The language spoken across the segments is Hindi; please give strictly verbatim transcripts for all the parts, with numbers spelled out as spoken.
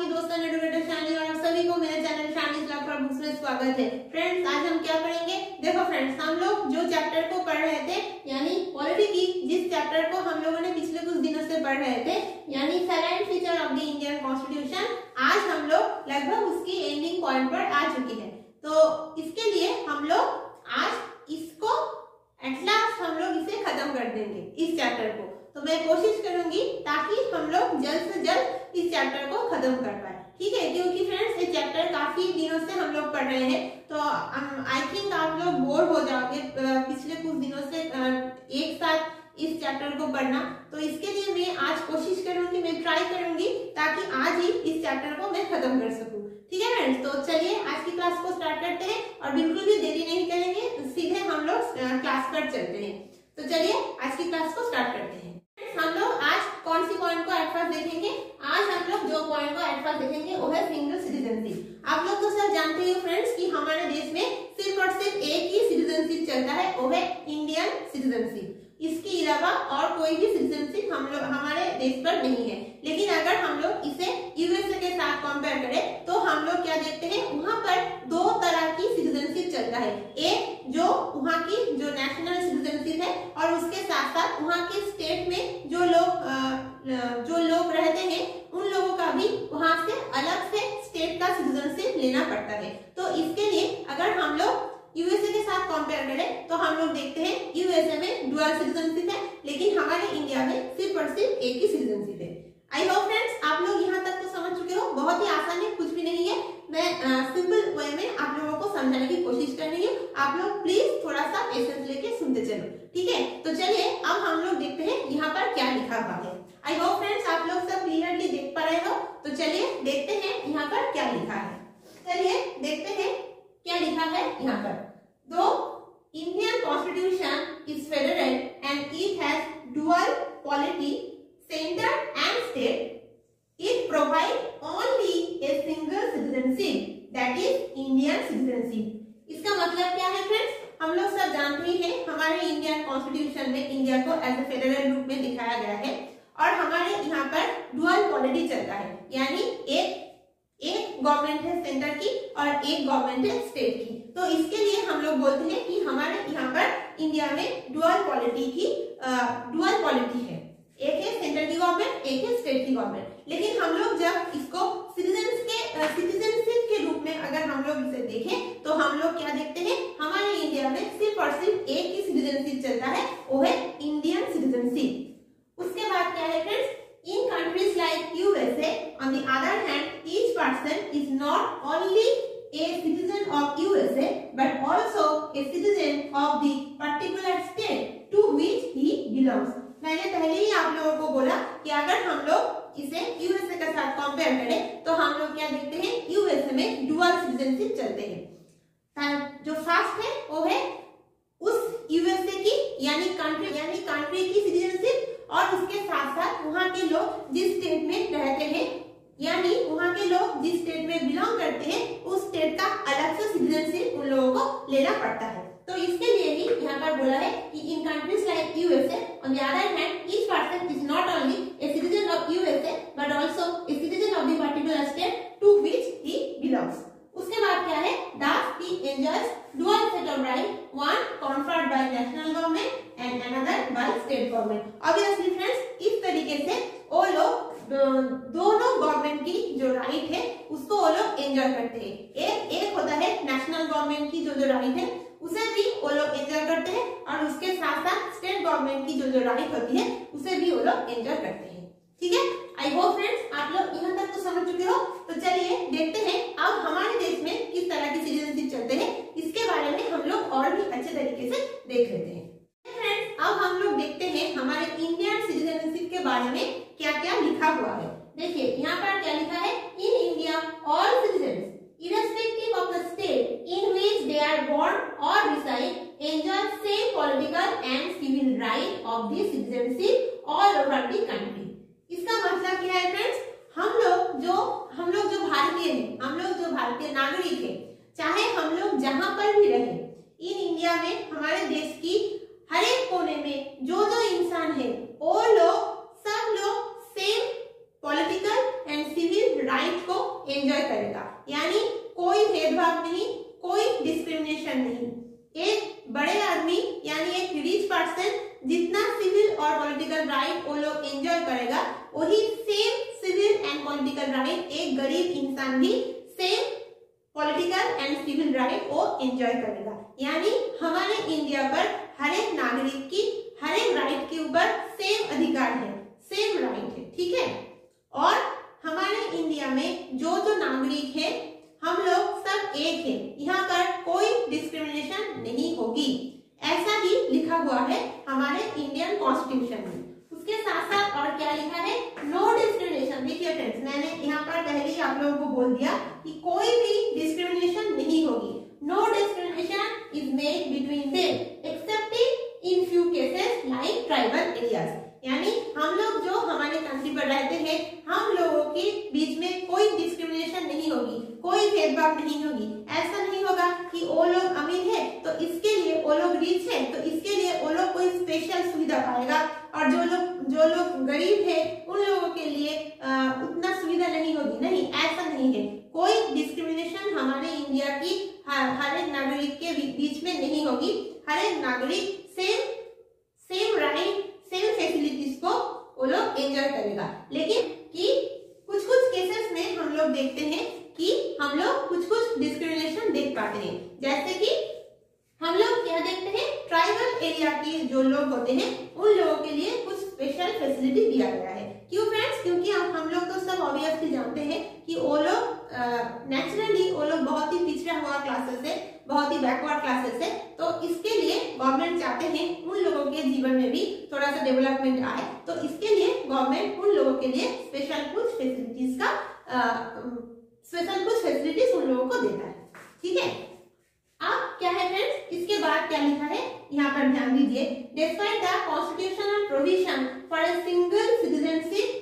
आपकी दोस्त एडवोकेट शानी और आप सभी को मेरे channel Shani law for books में स्वागत है। फ्रेंड्स, आज हम क्या पढ़ेंगे? देखो फ्रेंड्स, हम लोग जो चैप्टर को पढ़ रहे थे यानी पॉलिटी की, जिस चैप्टर को हम लोगों ने पिछले कुछ दिनों से पढ़ रहे थे यानी silent feature of the Indian constitution, आज हम लोग लगभग उसकी एंडिंग पॉइंट पर आ चुकी है। तो इसके लिए हम लोग आज इसको एट लास्ट हम लोग इसे खत्म कर देंगे इस चैप्टर को। तो मैं कोशिश करूंगी ताकि हम लोग जल्द से जल्द इस चैप्टर को खत्म कर पाए, ठीक है? क्योंकि फ्रेंड्स ये चैप्टर काफी दिनों से हम लोग पढ़ रहे हैं, तो आई थिंक आप लोग बोर हो जाओगे पिछले कुछ दिनों से एक साथ इस चैप्टर को पढ़ना। तो इसके लिए मैं आज कोशिश करूंगी, मैं ट्राई करूंगी ताकि आज ही इस चैप्टर को मैं खत्म कर सकूँ, ठीक है फ्रेंड्स? तो चलिए आज की क्लास को स्टार्ट करते हैं और बिल्कुल भी देरी नहीं करेंगे, सीधे हम लोग क्लास पर चलते हैं। तो चलिए आज की क्लास को स्टार्ट करते हैं। हम लोग आज कौन सी पॉइंट को एट फर्स्ट देखेंगे? आज हम लोग जो पॉइंट को एट फर्स्ट देखेंगे वो है सिंगल सिटीजनशिप। आप लोग तो सब जानते हो फ्रेंड्स कि हमारे देश में सिर्फ और सिर्फ एक ही सिटीजनशिप चलता है, वो है इंडियन सिटीजनशिप। इसके अलावा और कोई भी सिटीजनशिप हम लोग हमारे देश पर नहीं है। लेकिन अगर हम लोग इसे यूएसए के साथ कंपेयर करें तो हम लोग क्या देखते हैं, वहाँ पर दो तरह की सिटीजनशिप चलता है। एक जो वहाँ की जो नेशनल सिटीजनशिप है और उसके साथ साथ वहाँ के स्टेट में जो लोग जो लोग रहते हैं उन लोगों का भी वहाँ से अलग से स्टेट का सिटीजनशिप लेना पड़ता है। तो इसके लिए अगर हम लोग यूएसए के साथ कंपेयर करें तो हम लोग देखते हैं यूएसए में डुअल सिटीजनशिप है, लेकिन हमारे इंडिया में सिर्फ और सिर्फ एक ही सिटीजनशिप है। आई होप फ्रेंड्स आप लोग यहाँ तक तो समझ चुके हो, बहुत ही आसान है, कुछ भी नहीं है। मैं सिंपल वे में आप लोगों को समझाने की कोशिश कर रही हूँ। आप लोग प्लीज थोड़ा सा पेशेंस लेके सुनते चलो, ठीक है? तो चलिए अब हम लोग देखते हैं यहाँ पर क्या लिखा हुआ है। आई होप फ्रेंड्स आप लोग सब क्लियरली देख पा रहे हो। तो चलिए देखते हैं यहाँ पर क्या लिखा है। चलिए देखते हैं क्या लिखा है यहाँ पर। दो Indian constitution is federal and it has dual polity center and state, it provides only a single citizenship, that is Indian citizenship. इसका मतलब क्या है फ्रेंड्स? हम लोग सब जानते ही हैं हमारे इंडियन कॉन्स्टिट्यूशन में इंडिया को एज ए फेडरल रूप में दिखाया गया है और हमारे यहाँ पर डुअल पॉलिटी चलता है, यानी एक एक गवर्नमेंट है सेंटर की और एक गवर्नमेंट है स्टेट की। तो इसके लिए हम लोग बोलते हैं कि हमारे यहाँ पर इंडिया में डुअल पॉलिटी की डुअल पॉलिटी है, एक है सेंटर की गवर्नमेंट, एक है स्टेट की गवर्नमेंट। लेकिन हम लोग जब इसको सिटीजन्स के सिटीजनशिप के रूप में अगर हम लोग इसे देखें तो हम लोग क्या देखते हैं, हमारे इंडिया में सिर्फ और सिर्फ एक ही सिटीजनशिप चलता है, वो है इंडियन सिटीजनशिप। उसके बाद क्या है friends, in countries like USA on the other hand each person is not only a citizen of U S A but also a citizen of the particular state to which he belongs. मैंने पहले ही आप लोगों को बोला कि अगर हम लोग इसे यूएसए के साथ कंपेयर करें तो हम लोग क्या देखते हैं, यूएसए में डुअल सिटीजनशिप चलते हैं। जो फर्स्ट है वो है उस यूएसए की यानी कंट्री यानी कंट्री की सिटीजनशिप और उसके साथ साथ वहाँ के लोग जिस स्टेट में रहते हैं यानी वहाँ के लोग जिस स्टेट में बिलोंग करते हैं उस स्टेट का अलग से सिटीजनशिप उन लोगों को लेना पड़ता है। तो इसके लिए ही यहाँ पर बोला है कि in countries like USA on the other hand each person is not only a citizen of USA but also a citizen of the particular state to which he belongs. उसके बाद क्या है, thus he enjoys dual set of right, one conferred by national government and another by state government. Obviously friends इस तरीके से वो लोग दोनों गवर्नमेंट की जो राइट है उसको वो लोग एंजॉय करते हैं। एक एक होता है नेशनल गवर्नमेंट की जो जो राइट है उसे भी वो लोग एंजॉय करते हैं और उसके साथ साथ स्टेट गवर्नमेंट की जो जो राइट होती है उसे भी वो लोग एंजॉय करते हैं, ठीक है? आई होप फ्रेंड्स आप लोग यहाँ तक तो समझ चुके हो। तो चलिए देखते हैं अब हमारे देश में किस तरह की सिटीजनशिप चलते हैं, इसके बारे में हम लोग और भी अच्छे तरीके से देख लेते हैं। फ्रेंड्स अब हम लोग देखते हैं हमारे इंडियन सिटीजनशिप के बारे में क्या क्या लिखा हुआ है। देखिए यहाँ पर क्या लिखा है, in India all citizens irrespective of the state in which they are born और reside enjoy same political and civil right of the citizenship all over the country. इसका मतलब क्या है फ्रेंड्स, हम लोग जो हम लोग जो भारतीय हैं, हम लोग जो भारतीय नागरिक हैं, चाहे हम लोग जहाँ पर भी रहे इन इंडिया में, हमारे देश की हर एक कोने में जो जो इंसान है वो लोग सब लोग same political and civil right को एंजॉय करेगा, यानी कोई भेदभाव नहीं, कोई डिस्क्रिमिनेशन नहीं। एक बड़े आदमी यानी एक रिच पर्सन जितना सिविल और पॉलिटिकल राइट वो लोग एंजॉय करेगा, वही same civil and political right एक गरीब इंसान भी same political and civil right वो एंजॉय करेगा। यानी हमारे इंडिया पर हर एक नागरिक की हर एक राइट के ऊपर सेम अधिकार है, सेम राइट है, ठीक है। और हमारे इंडिया में जो जो नागरिक है हम लोग सब एक है, यहाँ पर कोई डिस्क्रिमिनेशन नहीं होगी, ऐसा ही लिखा हुआ है हमारे इंडियन कॉन्स्टिट्यूशन में। उसके साथ साथ और क्या लिखा है, नो डिस्क्रिमिनेशन। देखिए फ्रेंड्स, मैंने यहाँ पर पहले ही आप लोगों को बोल दिया कि कोई भी डिस्क्रिमिनेशन नहीं होगी। No discrimination is made between them excepting in few cases like tribal areas, यानी हम लोग जो हमारे कंट्री पर रहते हैं हम लोगों के बीच में कोई डिस्क्रिमिनेशन नहीं होगी, कोई भेदभाव नहीं होगी। ऐसा नहीं होगा कि वो लोग अमीर है तो इसके लिए वो लोग रिच है तो इसके लिए वो लोग कोई स्पेशल सुविधा पाएगा, और जो लोग जो लोग गरीब है उन लोगों के लिए आ, उतना सुविधा नहीं होगी। नहीं, ऐसा नहीं है, कोई डिस्क्रिमिनेशन हमारे इंडिया की हर एक नागरिक के बीच में नहीं होगी। हर एक नागरिक same same right, same facilities को वो लोग एंजॉय करेगा। लेकिन कि कुछ कुछ केसेस में हम लोग देखते हैं कि हम लोग कुछ कुछ डिस्क्रिमिनेशन देख पाते हैं, जैसे कि हम लोग क्या देखते हैं, ट्राइबल एरिया के जो लोग होते हैं उन लोगों के लिए कुछ स्पेशल फैसिलिटी दिया गया है। क्यों फ्रेंड्स, क्योंकि हम लोग तो सब ऑब्वियसली जानते हैं कि वो लोग नेचुरली वो लोग बहुत ही पिछड़ा हुआ क्लासेस है, बहुत ही बैकवर्ड क्लासेस है, तो इसके लिए गवर्नमेंट चाहते हैं उन लोगों के जीवन में भी थोड़ा सा डेवलपमेंट आए, तो इसके लिए गवर्नमेंट उन लोगों के लिए स्पेशल कुछ फैसिलिटीज का आ, स्पेशल कुछ फैसिलिटीज उन लोगों को देता है, ठीक है। अब क्या है फ्रेंड्स, इसके बाद क्या लिखा है यहाँ पर ध्यान दीजिए, despite the constitutional provision for a single citizenship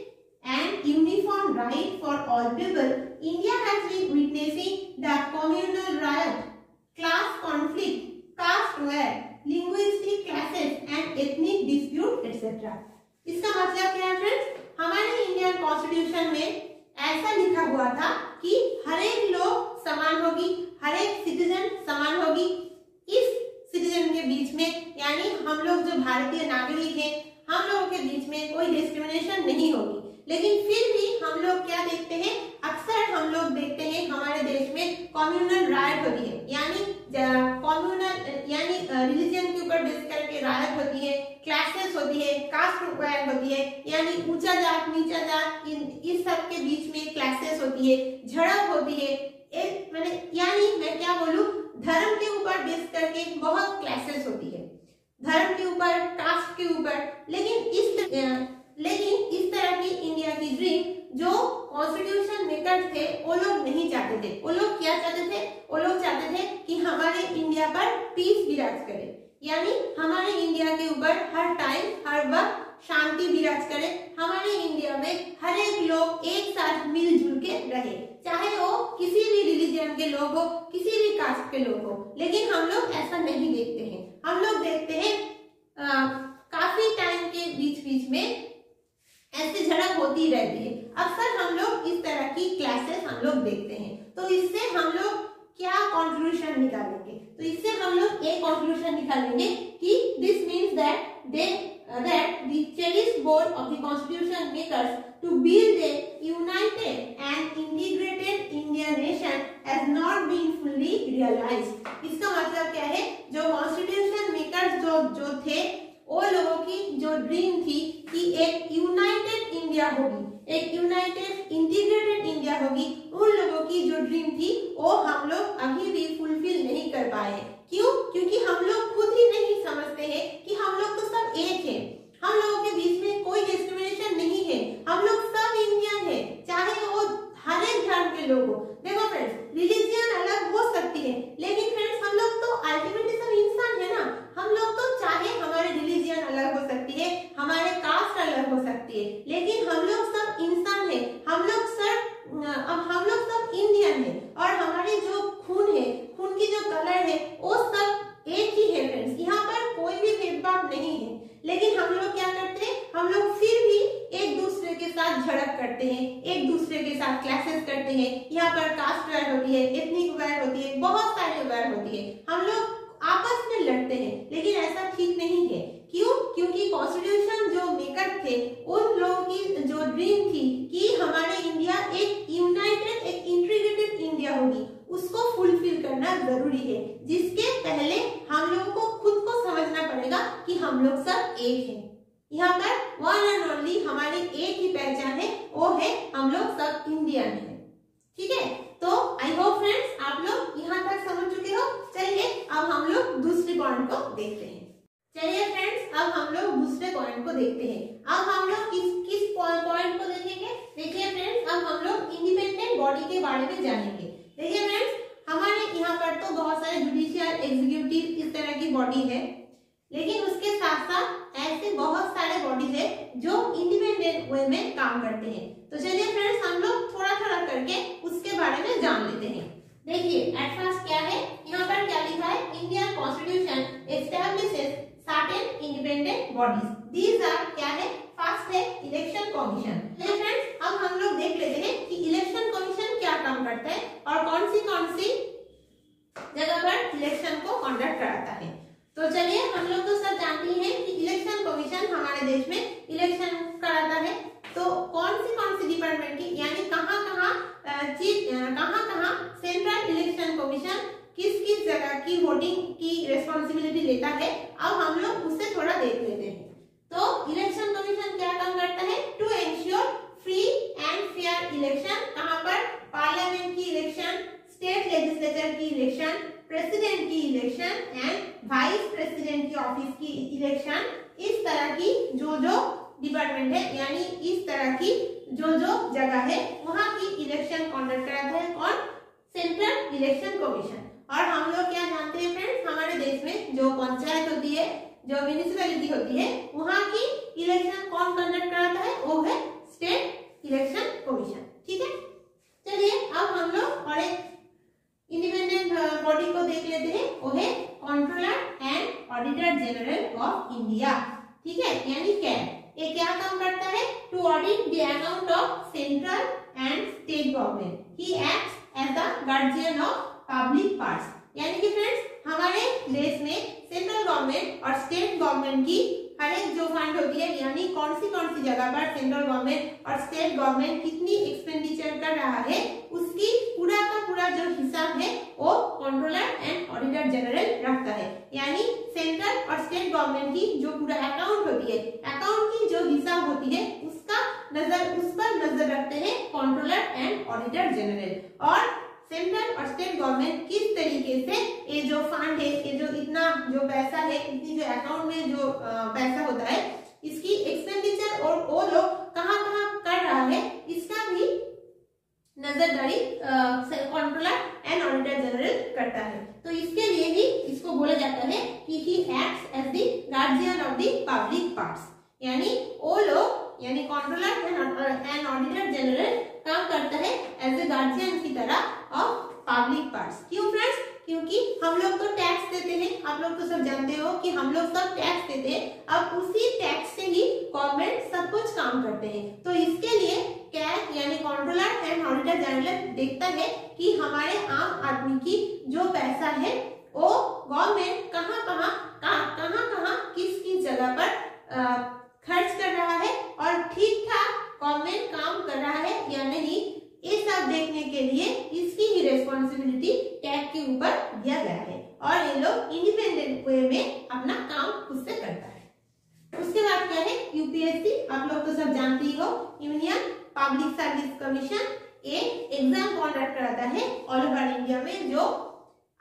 and uniform right for all people, India has been witnessing the communal riot, class conflict, caste war, linguistic classes and ethnic dispute etcetera. इसका मतलब क्या है फ्रेंड्स, हमारे इंडियन कॉन्स्टिट्यूशन में ऐसा लिखा हुआ था कि हर एक लोग समान होगी, हर एक सिटीजन समान होगी। इस सिटीजन के बीच में यानी हम लोग जो भारतीय नागरिक हैं हम लोगों के बीच में कोई डिस्क्रिमिनेशन नहीं होगी। लेकिन फिर भी हम लोग क्या देखते हैं, अक्सर हम लोग देखते हैं हमारे देश में कम्युनल राइट होती है, यानी कम्युनल यानी रिलीजन के ऊपर बेस करके राइट होती है, क्लासेस होती है, कास्ट रिक्वायर्ड होती है, यानी ऊंचा जात नीचा जात इस सब के बीच में क्लासेस होती है, झड़प होती है, मैंने यानी मैं क्या बोलूं, धर्म के ऊपर बेस करके बहुत क्लासेस होती है, धर्म के ऊपर, कास्ट के ऊपर। लेकिन इस लेकिन इस तरह की इंडिया की ड्रीम जो कॉन्स्टिट्यूशन मेकर थे वो लोग नहीं चाहते थे। वो लोग क्या चाहते थे, वो लोग चाहते थे कि हमारे इंडिया पर पीस विराज करे, यानी हमारे इंडिया के ऊपर हर टाइम हर वक्त शांति विराज करे, हमारे इंडिया में हर एक लोग एक साथ मिलजुल के रहे, चाहे वो किसी भी रिलीजन के लोग हो, किसी भी कास्ट के लोग हो। लेकिन हम लोग ऐसा नहीं देखते हैं, हम लोग देखते हैं आ, काफी टाइम के बीच बीच में ऐसी झड़प होती रहती है, अक्सर हम लोग इस तरह की क्लासेस हम लोग देखते हैं। तो इससे हम लोग क्या कंक्लूजन निकालेंगे, तो इससे हम लोग एक कंक्लूजन निकालेंगे कि this means that they that the cherished goal of the constitution makers to build a united and integrated Indian nation has not been fully realized. इसका मतलब क्या है, जो constitution makers जो जो थे वो लोगों की जो ड्रीम थी कि एक यूनाइटेड इंडिया होगी, एक यूनाइटेड इंटीग्रेटेड इंडिया होगी, उन लोगों की जो ड्रीम थी वो हम लोग अभी भी फुलफिल नहीं कर पाए। क्यों, क्योंकि हम लोग खुद ही नहीं समझते हैं कि हम लोग तो सब एक है, हम लोगों के बीच में कोई डिस्क्रिमिनेशन नहीं है, हम लोग सब इंडियन है, चाहे वो हर एक धर्म के लोग हो। देखो फ्रेंड्स, रिलीजियन अलग हो सकती है, लेकिन फ्रेंड्स हम लोग तो अल्टीमेटली सब इंसान है ना, हम लोग तो चाहे हमारे रिलीजियन अलग हो सकती है, हमारे कास्ट अलग हो सकती है, लेकिन हम लोग सब इंसान है, हम लोग सब अब हम लोग सब इंडियन है, और हमारे जो खून है, खून की जो कलर है वो सब एक ही है फ्रेंड्स, यहाँ पर कोई भी भेदभाव नहीं है। लेकिन हम लोग क्या करते हैं, हम लोग फिर भी एक दूसरे के साथ झड़प करते हैं, एक दूसरे के साथ क्लासेस करते हैं। यहाँ पर कास्ट वार होती है, एथनिक वार होती है, बहुत सारी वार होती है। हम लोग आपस में लड़ते हैं, लेकिन ऐसा ठीक नहीं है। क्यों? क्योंकि कॉन्स्टिट्यूशन जो मेकर थे उन लोगों की जो ड्रीम थी कि हमारे इंडिया एक यूनाइटेड, एक इंटीग्रेटेड इंडिया होगी, उसको फुलफिल करना जरूरी है, जिसके पहले हम लोगों को खुद को समझना पड़ेगा कि हम लोग सब एक हैं। यहाँ पर वन एंड ओनली हमारी एक ही पहचान है, वो है हम लोग सब इंडियन हैं। ठीक है, तो आई होप फ्रेंड्स आप लोग यहाँ तक समझ चुके हो। चलिए अब हम लोग दूसरे पॉइंट को देखते हैं। चलिए फ्रेंड्स अब हम लोग दूसरे पॉइंट को देखते हैं। अब हम लोग किस किस पॉइंट को देखेंगे? देखिए फ्रेंड्स अब हम लोग इंडिपेंडेंट बॉडी के बारे में जानेंगे। देखिए फ्रेंड्स हमारे यहाँ पर तो बहुत सारे जुडिशियल, एग्जीक्यूटिव, इस तरह की बॉडी है, लेकिन उसके साथ साथ ऐसे बहुत सारे बॉडीज है जो इंडिपेंडेंट वे में काम करते हैं। तो चलिए फ्रेंड्स हम लोग थोड़ा थोड़ा करके उसके बारे में जान लेते हैं। देखिए एट फर्स्ट क्या है, यहाँ पर क्या लिखा है, Indian constitution establishes certain independent bodies. These are क्या है, फर्स्ट है इलेक्शन कमीशन। फ्रेंड्स अब हम लोग देख लेते हैं कि इलेक्शन कमीशन क्या काम करता है और कौन सी कौन सी जगह पर इलेक्शन को कंडक्ट कराता है। तो चलिए हम लोग तो सब जानते हैं कि इलेक्शन कमीशन हमारे देश में इलेक्शन कराता है। तो कौन सी कौन सी डिपार्टमेंट की, यानी कहाँ कहाँ कहाँ कहाँ सेंट्रल इलेक्शन कमीशन किस किस जगह की वोटिंग की रेस्पॉन्सिबिलिटी लेता है, अब हम लोग उससे थोड़ा देख लेते हैं। तो इलेक्शन कमीशन क्या काम करता है, to ensure free and fair election. कहां पर, पार्लियामेंट की इलेक्शन, स्टेट लेजिस्लेचर की इलेक्शन, प्रेसिडेंट की इलेक्शन एंड वाइस प्रेसिडेंट की ऑफिस की इलेक्शन, इस तरह की जो जो डिपार्टमेंट है, यानी इस तरह की जो जो जगह है वहाँ की इलेक्शन कंडक्ट कराता है कौन, सेंट्रल इलेक्शन कमीशन। और हम लोग क्या जानते हैं फ्रेंड्स, हमारे देश में जो पंचायत होती है, जो म्यूनिसिपैलिटी होती है, वहाँ की इलेक्शन कौन कंडक्ट कराता है, वो है स्टेट इलेक्शन कमीशन। ठीक है, चलिए अब हम लोग और एक इंडिपेंडेंट बॉडी को देख लेते हैं, वो है controller and auditor general of India. ठीक है, यानी कैट, ये क्या काम करता है, to audit the account of central and state government. He acts as the guardian of public parts. यानी कि फ्रेंड्स हमारे देश में सेंट्रल गवर्नमेंट और स्टेट गवर्नमेंट की हर एक जो फंड होती है, यानी कौन सी कौन सी जगह पर सेंट्रल गवर्नमेंट और स्टेट गवर्नमेंट कितनी एक्सपेंडिचर कर रहा है, उसकी पूरा का पूरा जो हिसाब है वो कंट्रोलर एंड ऑडिटर जनरल रखता है। यानी सेंट्रल और स्टेट गवर्नमेंट की जो पूरा अकाउंट होती है, अकाउंट की जो हिसाब होती है, उसका नजर उस पर नजर रखते हैं कंट्रोलर एंड ऑडिटर जनरल। और सेंट्रल और स्टेट गवर्नमेंट किस तरीके से ये जो फंड है, ये जो इतना जो पैसा है, इतनी जो अकाउंट में जो पैसा होता है, इसकी एक्सपेंडिचर और वो लोग कहाँ कहाँ कर रहा है, इसका भी नजरदारी कंट्रोलर एंड ऑडिटर जनरल करता है। तो इसके लिए ही इसको बोला जाता है कि he acts as the guardian of the public parts. यानी वो लोग, यानी कंट्रोलर एंड ऑडिटर जनरल काम करता है एज ए गार्जियन की तरह ऑफ पब्लिक पार्ट्स। क्यों फ्रेंड्स, क्योंकि हम लोग तो टैक्स देते हैं, आप लोग तो सब जानते हो कि हम लोग सब टैक्स देते हैं। अब उसी टैक्स से ही गवर्नमेंट सब कुछ काम करते हैं। तो इसके लिए क्या, यानी कंट्रोलर एंड ऑडिटर जनरल देखता है कि हमारे आम आदमी की जो पैसा है वो गवर्नमेंट कहाँ कहाँ कहाँ कहाँ किस किस जगह पर आ, खर्च कर रहा है और ठीक ठाक गवर्नमेंट काम कर रहा है या नहीं, ये सब देखने के लिए इसकी ही रेस्पॉन्सिबिलिटी टैग के ऊपर दिया गया है। और ये लोग इंडिपेंडेंट वे में अपना काम खुद से करता है। उसके बाद क्या है, यूपीएससी, आप लोग तो सब जानते ही हो, यूनियन पब्लिक सर्विस कमीशन, ये एग्जाम कंडक्ट कराता है ऑल ओवर इंडिया में जो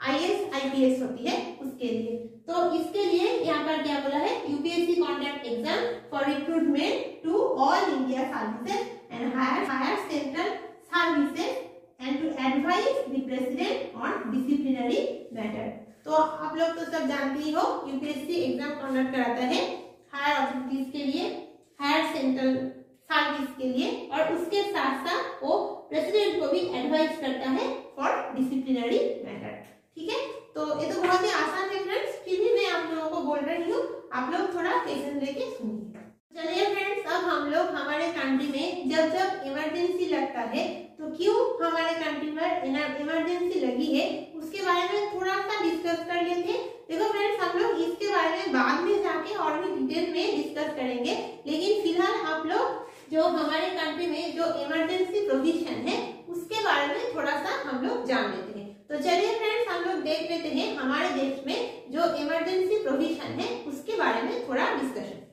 आईएएस आईपीएस होती है उसके लिए। तो इसके लिए यहाँ पर क्या बोला है, UPSC conduct exam for recruitment to all India services and higher higher central services and to advise the president on disciplinary matter. तो आप लोग तो सब जानते ही हो, यूपीएससी एग्जाम कंडक्ट कराता है हायर ऑफिसर्स के लिए, हायर सेंट्रल सर्विस के लिए, और उसके साथ साथ वो प्रेसिडेंट को भी एडवाइस करता है फॉर डिसिप्लिनरी मैटर। ठीक है, तो ये तो बहुत ही आसान है फ्रेंड्स, फिर भी मैं आप लोगों को बोल रही हूँ, आप लोग थोड़ा पेशेंस लेके सुनिए। चलिए फ्रेंड्स अब हम लोग हमारे कंट्री में जब जब इमरजेंसी लगता है तो क्यों हमारे कंट्री पर इमरजेंसी लगी है उसके बारे में थोड़ा सा डिस्कस कर लेते हैं। देखो फ्रेंड्स, हम लोग इसके बारे में बाद में जाके और भी डिटेल में डिस्कस करेंगे, लेकिन फिलहाल आप लोग जो हमारे कंट्री में जो इमरजेंसी प्रोविजन है उसके बारे में थोड़ा सा हम लोग जान लेते हैं। तो चलिए फ्रेंड्स, हम लोग देख लेते हैं हमारे देश में जो इमरजेंसी प्रोविजन है उसके बारे में थोड़ा डिस्कशन।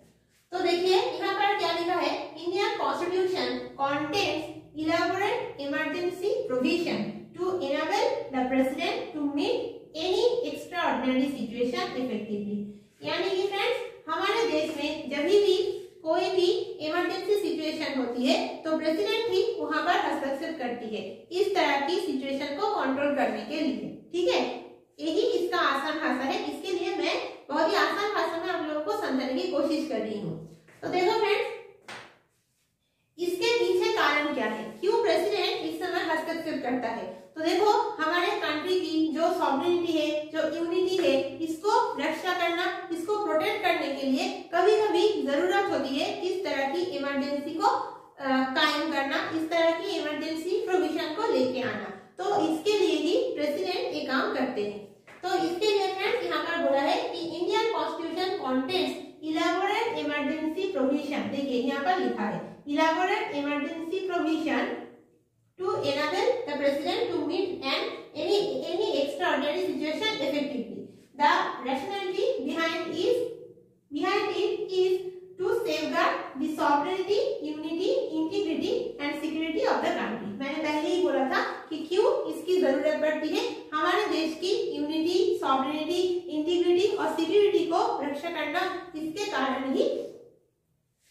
तो देखिए यहाँ पर क्या लिखा है, Indian constitution contains elaborate emergency provision to enable the president to meet any extraordinary situation effectively. यानी कि फ्रेंड्स, हमारे देश में जब भी कोई भी इमरजेंसी सिचुएशन होती है तो प्रेसिडेंट ही वहां पर हस्तक्षेप करती है इस तरह की सिचुएशन को कंट्रोल करने के लिए। ठीक है, यही इसका आसान भाषा है। इसके लिए मैं बहुत ही आसान भाषा में आप लोगों को समझाने की कोशिश कर रही हूँ। तो देखो फ्रेंड्स, इसके पीछे कारण क्या है, क्यों प्रेसिडेंट इस समय हस्तक्षेप करता है। तो देखो, हमारे कंट्री की जो सॉवरेनिटी है, जो यूनिटी है, इसको रक्षा करना, इसको प्रोटेक्ट करने के लिए कभी कभी जरूरत होती है इस तरह की इमरजेंसी को कायम करना, इस तरह की इमरजेंसी प्रोविजन को लेके आना। तो इसके लिए ही प्रेसिडेंट ये काम करते हैं। तो इसके लिए फ्रेंड्स यहाँ पर बोला है कि Indian constitution contains elaborate emergency provision. देखिए यहाँ पर लिखा है elaborate emergency provision to enable the president to meet an any any extraordinary situation effectively. The rationality behind is behind it is to safeguard the sovereignty, unity, integrity and security of the country. मैंने पहले ही बोला था कि क्यों इसकी जरूरत पड़ती है, हमारे देश की यूनिटी, सॉवरेनिटी, इंटीग्रिटी और सिक्योरिटी को रक्षा करना, इसके कारण ही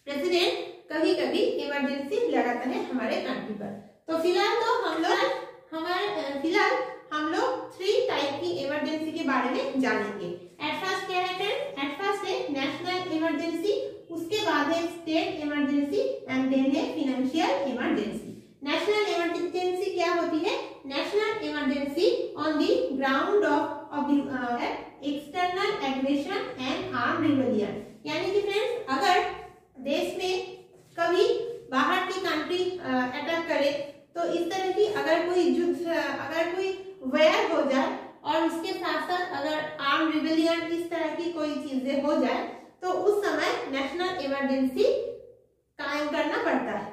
प्रेसिडेंट कभी कभी इमरजेंसी लगाता है हमारे कंट्री पर। तो फिलहाल तो हम लोग हमारे फिलहाल हम लोग थ्री टाइप की इमरजेंसी के बारे में जानेंगे। एट फर्स्ट क्या है फ्रेंड्स, एट फर्स्ट है नेशनल इमरजेंसी, उसके बाद है स्टेट इमरजेंसी एंड देन है फाइनेंशियल इमरजेंसी। नेशनल इमरजेंसी क्या होती है, national emergency on the ground of of the external aggression and arm rebellion. यानी कि फ्रेंड्स, अगर देश में कभी बाहर की कंट्री अटैक करे तो इस तरह की अगर कोई युद्ध अगर कोई वार हो जाए और उसके साथ साथ अगर आर्म रिवेलियन इस तरह की कोई चीजें हो जाए तो उस समय नेशनल इमरजेंसी कायम करना पड़ता है।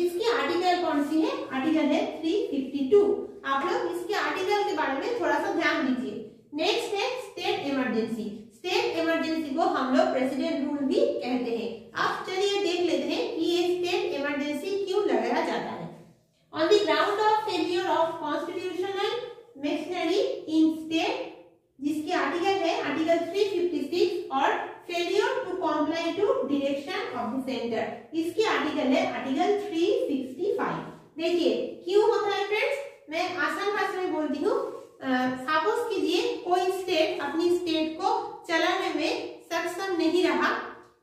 इसकी आर्टिकल कौन सी है, आर्टिकल है तीन सौ बावन। आप लोग इसके आर्टिकल के बारे में थोड़ा सा ध्यान दीजिए। नेक्स्ट है स्टेट इमरजेंसी। स्टेट इमरजेंसी को हम लोग प्रेसिडेंट रूल भी कहते हैं। आप चलिए देख लेते हैं कि ये स्टेट इमरजेंसी क्यों लगाया जाता है। On the ground of failure of constitutional machinery in state, जिसकी आर्टिकल है आर्टिकल तीन सौ छप्पन और failure to comply to direction of the centre, इसकी आर्टिकल है आर्टिकल तीन सौ पैंसठ। देखिए क्यों होता है फ्रेंड्स, मैं आसान भाषा में बोलती हूँ। सपोज कीजिए कोई स्टेट अपनी स्टेट को चलाने में सक्षम नहीं रहा,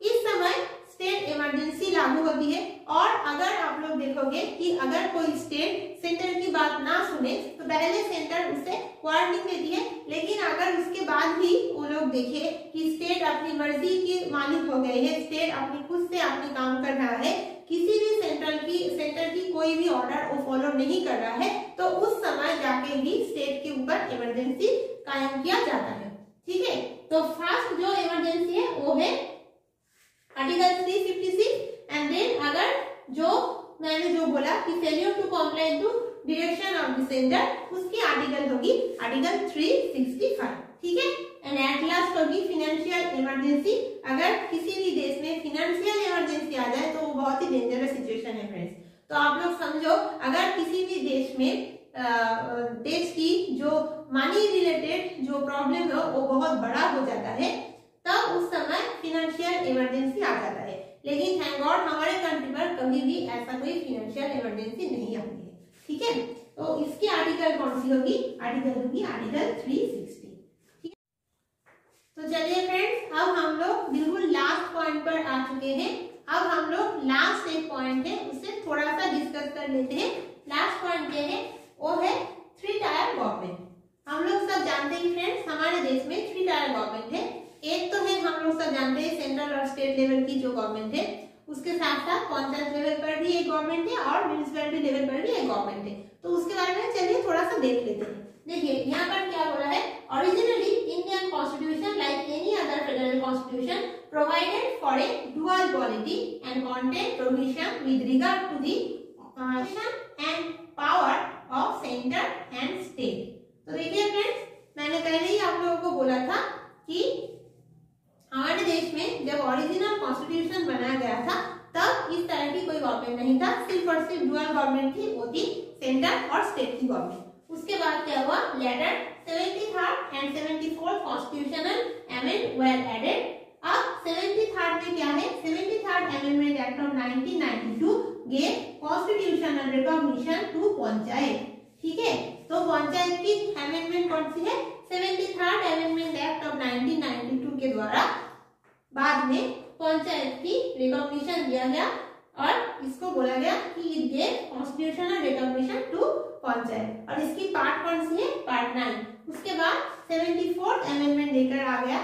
इस समय स्टेट इमरजेंसी लागू होती है। और अगर आप लोग देखोगे कि अगर कोई स्टेट सेंटर की बात ना सुने तो पहले सेंटर उसे वार्निंग देती है, लेकिन अगर उसके बाद भी वो लोग देखे कि स्टेट अपनी मर्जी के मालिक हो गए हैं, स्टेट अपनी खुद से अपने काम कर रहा है, किसी भी सेंट्रल की सेंटर की कोई भी ऑर्डर वो फॉलो नहीं कर रहा है, तो उस समय जाके भी स्टेट के ऊपर इमरजेंसी कायम किया जाता है। ठीक है, तो फर्स्ट जो इमरजेंसी है वो है आर्टिकल तीन सौ छप्पन एंड देन अगर जो मैंने जो बोला कि failure to comply to direction of the centre, उसकी आर्टिकल होगी आर्टिकल तीन सौ पैंसठ। ठीक है, एंड एट लास्ट होगी फाइनेंशियल इमरजेंसी। अगर किसी भी देश में फाइनेंशियल इमरजेंसी आ जाए तो वो बहुत ही डेंजरस सिचुएशन है फ्रेंड्स। तो आप लोग समझो, अगर किसी भी देश में आ, देश की जो मनी रिलेटेड जो प्रॉब्लम है वो बहुत बड़ा हो जाता है, तब तो उस समय फाइनेंशियल इमरजेंसी आ जाता है। लेकिन थैंक गॉड हमारे कंट्री पर कभी भी ऐसा कोई फाइनेंशियल इमरजेंसी नहीं आती है। ठीक है, तो इसकी आर्टिकल कौन सी होगी, आर्टिकल होगी आर्टिकल तीन सौ साठ। तो चलिए फ्रेंड्स, अब हम लोग बिल्कुल लास्ट पॉइंट पर आ चुके हैं। अब हम लोग लास्ट एक पॉइंट है उसे थोड़ा सा डिस्कस कर लेते हैं। लास्ट पॉइंट क्या है, वो है थ्री टायर गवर्नमेंट। हम लोग सब जानते हैं फ्रेंड्स, हमारे देश में थ्री टायर गवर्नमेंट है। एक तो है हम लोग सब जानते हैं सेंट्रल और स्टेट लेवल की जो गवर्नमेंट है, उसके साथ साथ पंचायत लेवल पर भी एक गवर्नमेंट है और म्यूनिसिपैलिटी लेवल पर भी एक गवर्नमेंट है। तो उसके बारे में चलिए थोड़ा सा देख लेते हैं। देखिए यहाँ पर क्या बोला है, originally Indian constitution like any other federal constitution provided for a dual polity and contain provision with regard to the and power of centre and state. तो देखिए फ्रेंड्स, मैंने पहले ही आप लोगों को बोला था कि हमारे देश में जब ओरिजिनल कॉन्स्टिट्यूशन बनाया गया था तब इस तरह की कोई गवर्नमेंट नहीं था, सिर्फ और सिर्फ ड्यूअल गवर्नमेंट थी, वो थी सेंटर और स्टेट की गवर्नमेंट। उसके बाद क्या हुआ, later seventy third and seventy fourth constitutional amendment were added. अब सेवेंटी थर्ड में क्या है, seventy third amendment act of nineteen ninety two gave constitutional recognition to panchayat. ठीक है, तो पंचायत की अमेंडमेंट कौन सी है, seventy third amendment act of nineteen ninety two के द्वारा बाद में पंचायत की रिकॉग्निशन दिया गया और इसको बोला गया कि it gave constitutional recognition to panchayat. और इसकी पार्ट कौन सी है, पार्ट नाइन। उसके बाद सेवेंटी फोर्थ अमेंडमेंट लेकर आ गया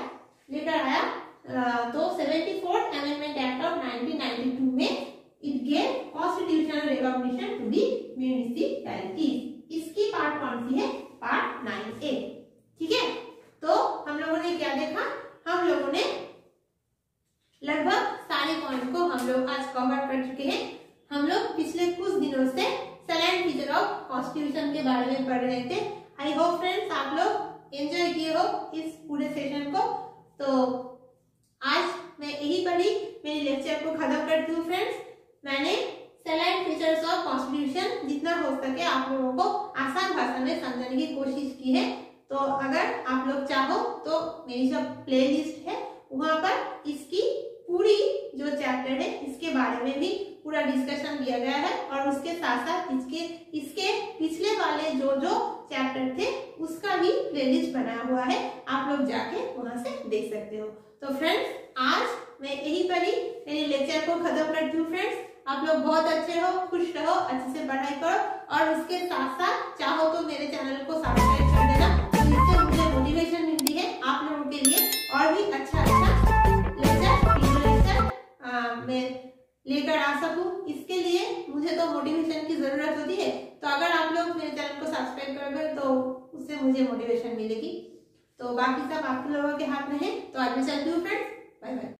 लेकर आया तो seventy fourth amendment act of nineteen ninety two में it gave constitutional recognition to the municipalities. इसकी पार्ट कौन सी है, पार्ट नाइन ए। ठीक है, तो हम लोगों ने क्या देखा, हम लोगों ने लगभग सारे पॉइंट को हम लोग आज कवर कर चुके हैं। हम लोग पिछले कुछ दिनों से सैलेंट फीचर ऑफ कॉन्स्टिट्यूशन के बारे में पढ़ रहे थे। आई होप फ्रेंड्स आप लोग एंजॉय किए हो इस पूरे सेशन को। तो आज मैं यही पढ़ी मेरे लेक्चर को खत्म करती हूँ फ्रेंड्स। मैंने सैलेंट फीचर्स ऑफ कॉन्स्टिट्यूशन जितना हो सके आप लोगों को आसान भाषा में समझाने की कोशिश की है। तो अगर आप लोग चाहो तो मेरी सब प्ले लिस्ट है, वहाँ पर इसकी पूरी जो चैप्टर है इसके बारे में भी पूरा डिस्कशन दिया गया है और उसके साथ साथ इसके इसके पिछले वाले जो जो चैप्टर थे उसका भी प्लेलिस्ट बना हुआ है, आप लोग जाके वहां से देख सकते हो। तो फ्रेंड्स आज मैं यही पर ही मेरे लेक्चर को खत्म करती हूँ। फ्रेंड्स आप लोग बहुत अच्छे हो, खुश रहो, अच्छे से पढ़ाई करो और उसके साथ साथ चाहो तो मेरे चैनल को सब्सक्राइब कर देना, तो इससे मुझे मोटिवेशन मिलती है आप लोगों के लिए और भी अच्छा अच्छा मैं लेकर आ सकूं। इसके लिए मुझे तो मोटिवेशन की जरूरत होती है, तो अगर आप लोग मेरे चैनल को सब्सक्राइब करोगे तो उससे मुझे मोटिवेशन मिलेगी। तो बाकी सब आप लोगों के हाथ में है। तो आज मैं चलती हूँ फ्रेंड्स, बाय बाय।